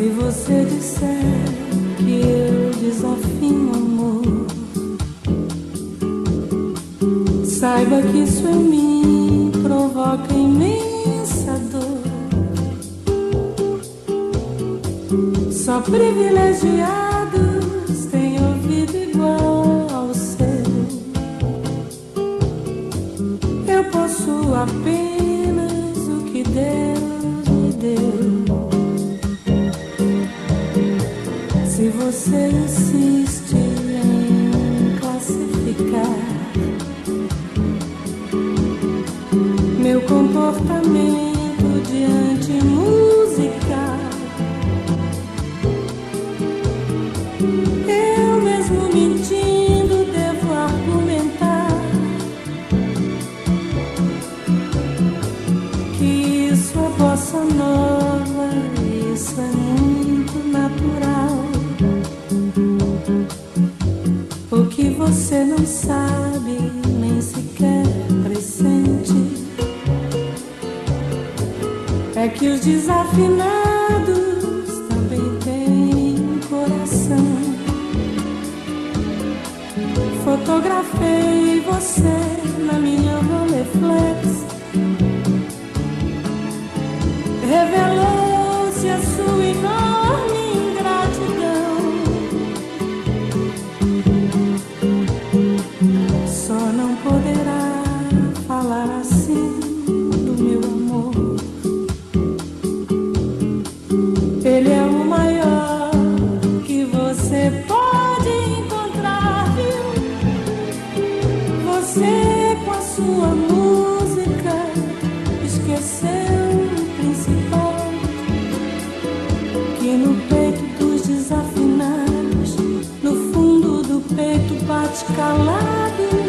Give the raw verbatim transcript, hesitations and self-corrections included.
Se você disser que eu desafino o amor, saiba que isso em mim provoca imensa dor. Só privilegiados têm ouvido igual ao seu. Eu possuo apenas o que Deus me deu. Se você insiste em classificar meu comportamento diante musical, eu mesmo mentindo devo argumentar que isso é bossa nova, isso é muito natural. O que você não sabe, nem sequer pressente, é que os desafinados também têm um coração. Fotografei você na minha Rolleiflex, revelou-se a sua enorme ingratidão. Calado.